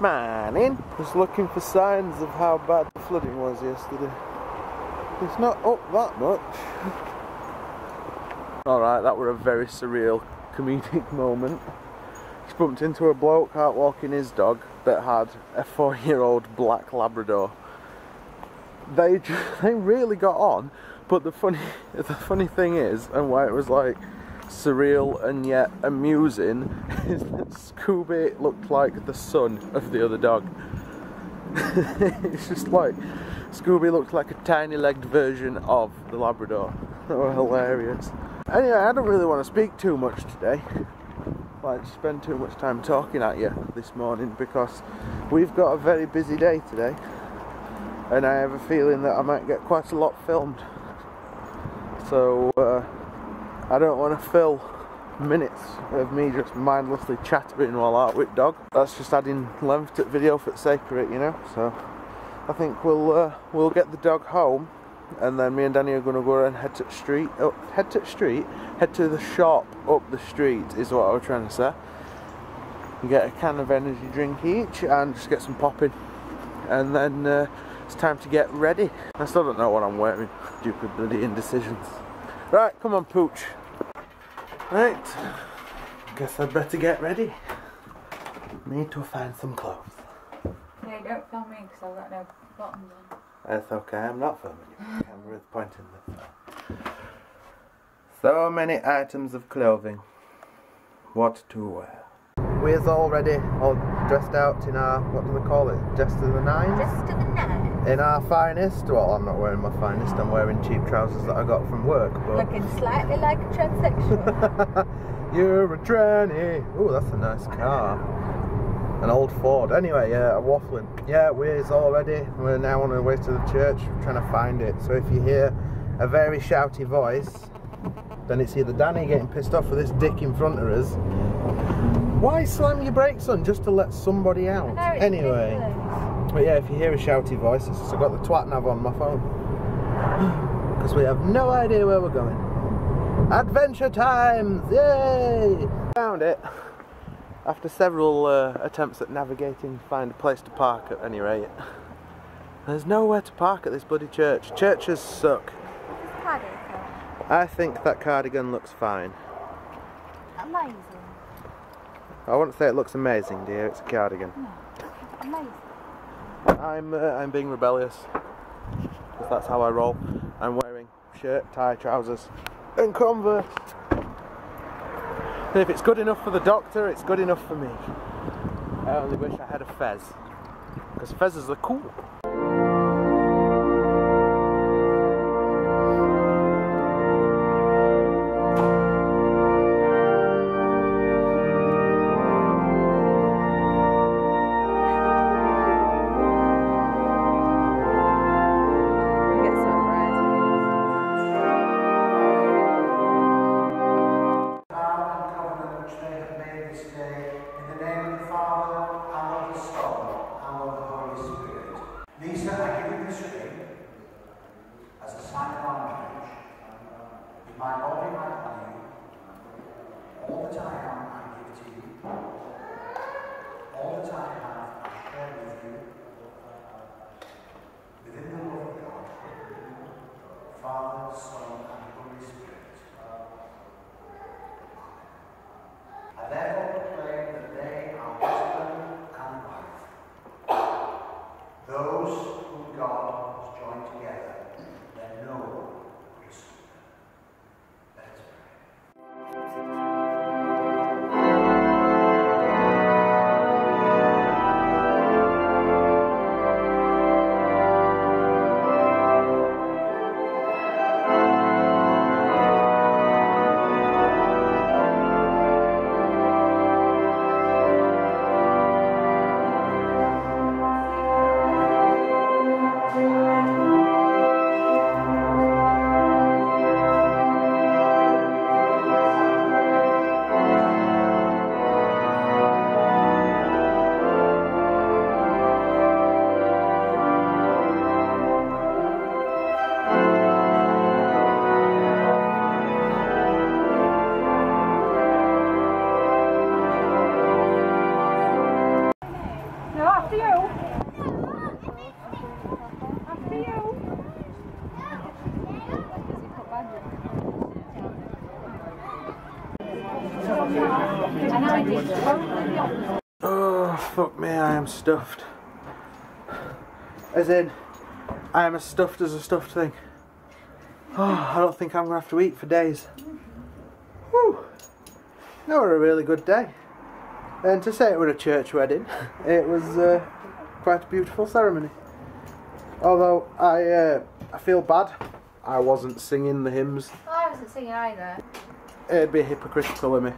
Man in. Just looking for signs of how bad the flooding was yesterday. It's not up that much. Alright, that were a very surreal comedic moment. Just bumped into a bloke out walking his dog that had a 4-year-old black Labrador. They really got on, but the funny thing is, and why it was like surreal and yet amusing, is that Scooby looked like the son of the other dog. It's just like Scooby looked like a tiny-legged version of the Labrador. They were hilarious. Anyway, I don't really want to speak too much today, like spend too much time talking at you this morning, because we've got a very busy day today, and I have a feeling that I might get quite a lot filmed. So I don't want to fill minutes of me just mindlessly chattering while out with dog. That's just adding length to the video for the sake of it, you know. So I think we'll get the dog home, and then me and Danny are going to go and head to the shop up the street is what I was trying to say, and get a can of energy drink each and just get some popping, and then it's time to get ready. I still don't know what I'm wearing. Stupid bloody indecisions. Right, come on, pooch. Right, guess I'd better get ready. Need to find some clothes. Yeah, don't film me because I've got no bottoms on. That's okay, I'm not filming you. The camera is pointing this way. So many items of clothing. What to wear? We're all ready, all dressed out in our, what do they call it? Dress to the nines? Dress to the nines. In our finest, well, I'm not wearing my finest, I'm wearing cheap trousers that I got from work. But looking slightly like a transsexual. You're a tranny. Oh, that's a nice car. An old Ford. Anyway, yeah, I'm waffling. Yeah, we're all ready. We're now on our way to the church, trying to find it. So if you hear a very shouty voice, then it's either Danny getting pissed off with this dick in front of us. Why slam your brakes on just to let somebody out? No, anyway. Ridiculous. But yeah, if you hear a shouty voice, it's just I've got the twat nav on my phone. Because we have no idea where we're going. Adventure times! Yay! Found it. After several attempts at navigating to find a place to park at any rate. There's nowhere to park at this bloody church. Churches suck. I think that cardigan looks fine. Amazing. I wouldn't say it looks amazing, dear. It's a cardigan. No. Amazing. I'm being rebellious, because that's how I roll. I'm wearing shirt, tie, trousers and Converse. And if it's good enough for the doctor, it's good enough for me. I only wish I had a fez, because fezzes are cool. Oh, fuck me, I am stuffed. As in, I am as stuffed as a stuffed thing. Oh, I don't think I'm going to have to eat for days. Whew. That was a really good day. And to say it was a church wedding, it was quite a beautiful ceremony. Although I feel bad, I wasn't singing the hymns. Well, I wasn't singing either. It'd be hypocritical of me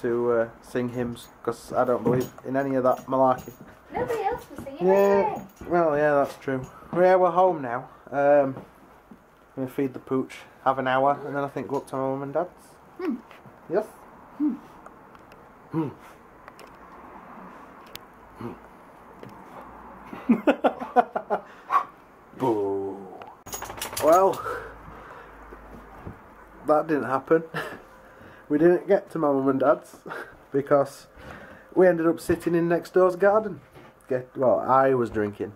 to sing hymns, because I don't believe in any of that malarkey. Nobody else was singing. Yeah, well, yeah, that's true. Yeah, we're home now. I'm going to feed the pooch, have an hour, and then I think go up to my mum and dad's. Hmm. Yes? Hmm. Hmm. Hmm. Boo. Well, that didn't happen. We didn't get to my mum and dad's because we ended up sitting in next door's garden. Well, I was drinking.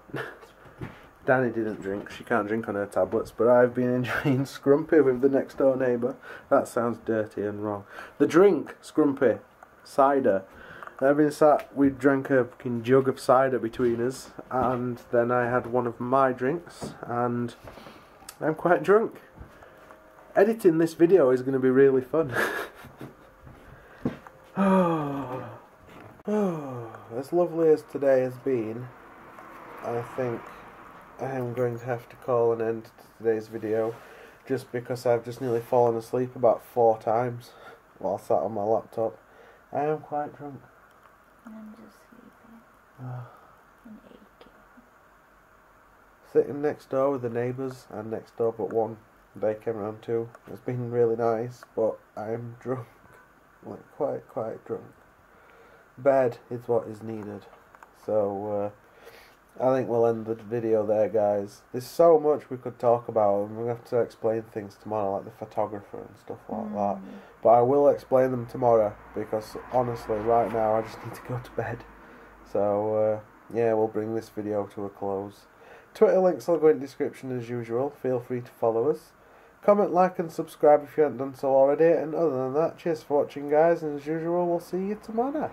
Danny didn't drink, she can't drink on her tablets, but I've been enjoying Scrumpy with the next door neighbour. That sounds dirty and wrong. The drink, Scrumpy, cider. I've been sat, we drank a fucking jug of cider between us, and then I had one of my drinks, and I'm quite drunk. Editing this video is going to be really fun. Oh, as lovely as today has been, I think I am going to have to call an end to today's video, just because I've just nearly fallen asleep about 4 times while sat on my laptop. I am quite drunk. And I'm just sleeping. And aching. Sitting next door with the neighbours, and next door but one. They came around too. It's been really nice, but I am drunk. Like, quite drunk. Bed is what is needed. So, I think we'll end the video there, guys. There's so much we could talk about, and we're going to have to explain things tomorrow, like the photographer and stuff like that. But I will explain them tomorrow, because honestly, right now, I just need to go to bed. So, yeah, we'll bring this video to a close. Twitter links will go in the description as usual. Feel free to follow us. Comment, like, and subscribe if you haven't done so already. And other than that, cheers for watching, guys. And as usual, we'll see you tomorrow.